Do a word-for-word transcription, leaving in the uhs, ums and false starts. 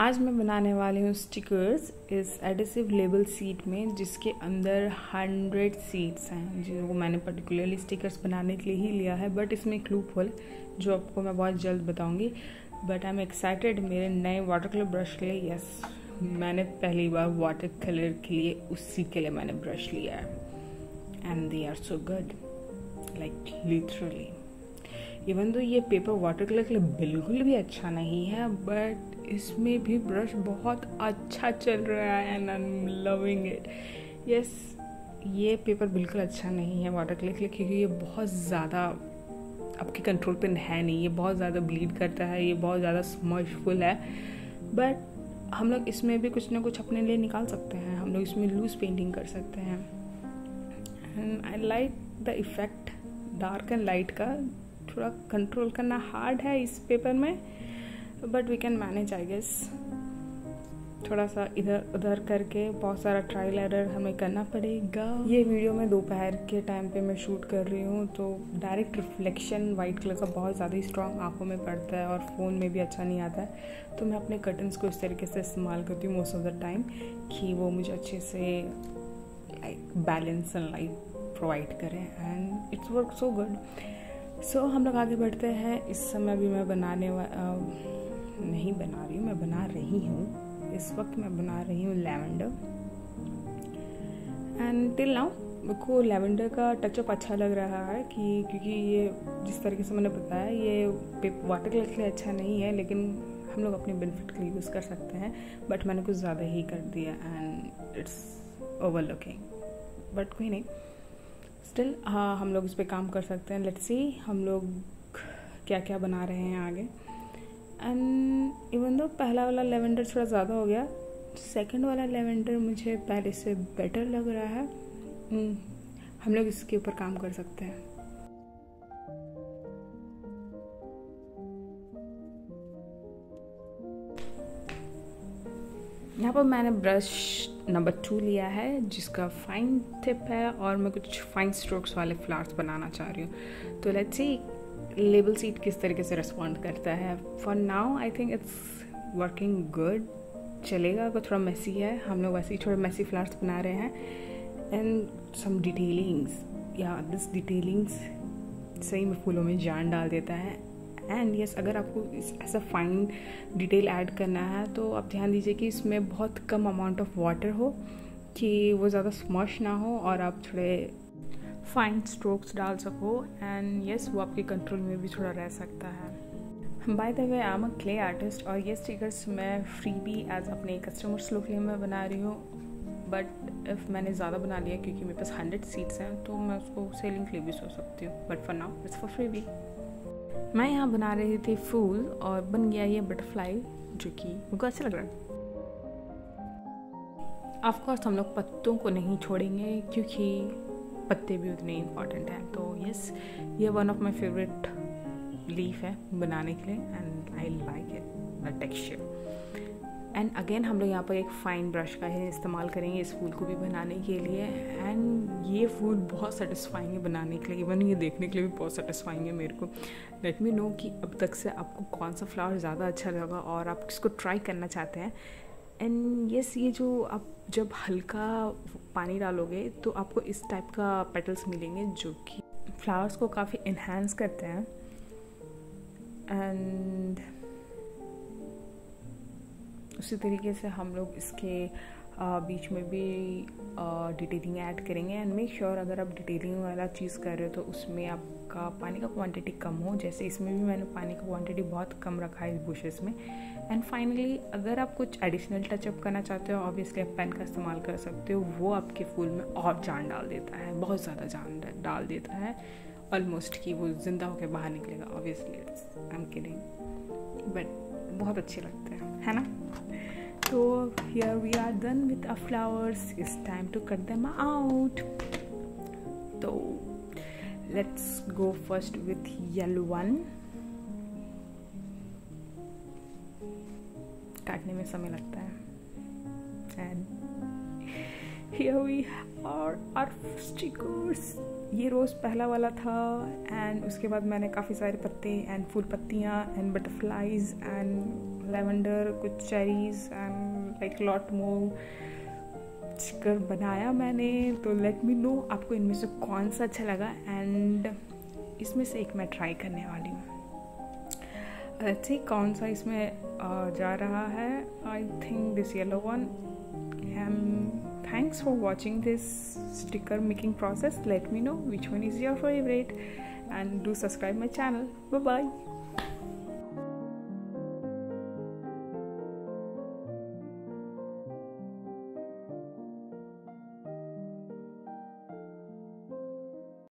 आज मैं बनाने वाली हूँ स्टिकर्स इस एडिसिव लेबल सीट में, जिसके अंदर हंड्रेड सीड्स हैं, जो मैंने पर्टिकुलरली स्टिकर्स बनाने के लिए ही लिया है। बट इसमें एक लूप होल जो आपको मैं बहुत जल्द बताऊंगी। बट आई एम एक्साइटेड मेरे नए वाटर कलर ब्रश के लिए। यस, मैंने पहली बार वाटर कलर के लिए उसी के लिए मैंने ब्रश लिया है and they are so good, like literally. Even तो ये पेपर वाटर कलर के लिए बिल्कुल भी अच्छा नहीं है, बट इसमें भी ब्रश बहुत अच्छा चल रहा है and I am loving it. Yes, ये पेपर बिल्कुल अच्छा नहीं है वाटर कलर के लिए, क्योंकि ये बहुत ज़्यादा आपके कंट्रोल पे है नहीं, ये बहुत ज़्यादा ब्लीड करता है, ये बहुत ज़्यादा स्मशफुल है। बट हम लोग इसमें भी कुछ ना कुछ अपने लिए निकाल सकते हैं, हम लोग इसमें लूज पेंटिंग कर सकते हैं। And I like the effect, dark and light का थोड़ा कंट्रोल करना हार्ड है इस पेपर में, but we can manage I guess. थोड़ा सा इधर उधर करके बहुत सारा ट्रायल एरर हमें करना पड़ेगा। ये वीडियो मैं दोपहर के टाइम पे मैं शूट कर रही हूँ, तो डायरेक्ट रिफ्लेक्शन वाइट कलर का बहुत ज़्यादा ही स्ट्रॉन्ग आंखों में पड़ता है और फ़ोन में भी अच्छा नहीं आता है। तो मैं अपने कर्टन्स को इस तरीके से इस्तेमाल करती हूँ मोस्ट ऑफ द टाइम, कि वो मुझे अच्छे से like balance and light provide करें and it's work so good. So हम लोग आगे बढ़ते हैं। इस समय भी मैं बनाने वा uh, नहीं बना रही हूँ, मैं बना रही हूँ इस वक्त, मैं बना रही हूँ लैवेंडर। एंड टिल नाउ मुझको लैवेंडर का टचअप अच्छा लग रहा है, कि क्योंकि ये जिस तरीके से मैंने बताया ये वाटर कलर के लिए अच्छा नहीं है, लेकिन हम लोग अपने बेनिफिट के लिए यूज़ कर सकते हैं। बट मैंने कुछ ज़्यादा ही कर दिया and it's over looking, but कोई नहीं, स्टिल हाँ हम लोग इस पर काम कर सकते हैं। लेट्स सी हम लोग क्या क्या बना रहे हैं आगे। एंड इवन दो पहला वाला लैवेंडर थोड़ा ज़्यादा हो गया, सेकंड वाला लैवेंडर मुझे पहले से बेटर लग रहा है। hmm, हम लोग इसके ऊपर काम कर सकते हैं। यहाँ पर मैंने ब्रश नंबर टू लिया है, जिसका फाइन टिप है, और मैं कुछ फाइन स्ट्रोक्स वाले फ्लावर्स बनाना चाह रही हूँ। तो लेट्स सी लेबल सीट किस तरीके से रिस्पॉन्ड करता है। For now I think it's working good, चलेगा। अगर थोड़ा मैसी है, हम लोग वैसे ही थोड़ा मैसी फ्लावर्स बना रहे हैं एंड सम डिटेलिंग्स। या दिस डिटेलिंग्स सही में फूलों में जान डाल देता है। एंड यस yes, अगर आपको इस ऐसा फाइन डिटेल ऐड करना है तो आप ध्यान दीजिए कि इसमें बहुत कम अमाउंट ऑफ वाटर हो, कि वो ज़्यादा स्मश ना हो और आप थोड़े फाइन स्ट्रोक्स डाल सको। एंड यस yes, वो आपके कंट्रोल में भी थोड़ा रह सकता है। By the way I am a clay artist, और ये स्टिकर्स मैं फ्री भी एज अपने कस्टमर्स लोग के लिए मैं बना रही हूँ। बट इफ़ मैंने ज़्यादा बना लिया, क्योंकि मेरे पास हंड्रेड सीट्स हैं, तो मैं उसको सेलिंग के लिए भी सोच सकती हूँ। But for now it's for free भी। मैं यहाँ बना रही थी फूल और बन गया ये बटरफ्लाई, जो कि मुझको अच्छा लग रहा है। ऑफकोर्स हम लोग पत्तों को नहीं छोड़ेंगे, क्योंकि पत्ते भी उतने इम्पॉर्टेंट हैं। तो यस, ये one of my favourite leaf है बनाने के लिए and I like it the texture. And again हम लोग यहाँ पर एक फाइन ब्रश का ही इस्तेमाल करेंगे इस फूल को भी बनाने के लिए। एंड ये फूल बहुत सेटिस्फाइंग है बनाने के लिए, इवन ये देखने के लिए भी बहुत सेटिस्फाइंग है मेरे को। लेट मी नो कि अब तक से आपको कौन सा फ्लावर ज़्यादा अच्छा लगा और आप इसको ट्राई करना चाहते हैं। एंड यस yes, ये जो आप जब हल्का पानी डालोगे तो आपको इस टाइप का पेटल्स मिलेंगे, जो कि फ्लावर्स को काफ़ी इन्हेंस करते हैं। एंड उसी तरीके से हम लोग इसके बीच में भी डिटेलिंग ऐड करेंगे। एंड मेक श्योर अगर आप डिटेलिंग वाला चीज़ कर रहे हो तो उसमें आपका पानी का क्वांटिटी कम हो, जैसे इसमें भी मैंने पानी का क्वांटिटी बहुत कम रखा है इस बुशेस में। एंड फाइनली अगर आप कुछ एडिशनल टचअप करना चाहते हो, ऑब्वियसली आप पेन का इस्तेमाल कर सकते हो, वो आपके फूल में और जान डाल देता है, बहुत ज़्यादा जान डाल देता है, ऑलमोस्ट कि वो जिंदा होकर बाहर निकलेगा। Obviously I am kidding, but बहुत अच्छे लगते हैं, है ना। तो here we are done with our flowers, it's time to cut them out. तो let's go first with yellow one. काटने में समय लगता है। And here we are our stickers. ये रोज़ पहला वाला था, एंड उसके बाद मैंने काफ़ी सारे पत्ते एंड फूल पत्तियाँ एंड बटरफ्लाइज एंड लेवेंडर, कुछ cherries and like lot more कर बनाया मैंने। तो लेट मी नो आपको इनमें से कौन सा अच्छा लगा, एंड इसमें से एक मैं ट्राई करने वाली हूँ। लेट्स सी कौन सा इसमें जा रहा है। I think this yellow one. And thanks for watching this sticker making process. Let me know which one is your favorite, and do subscribe my channel. Bye-bye.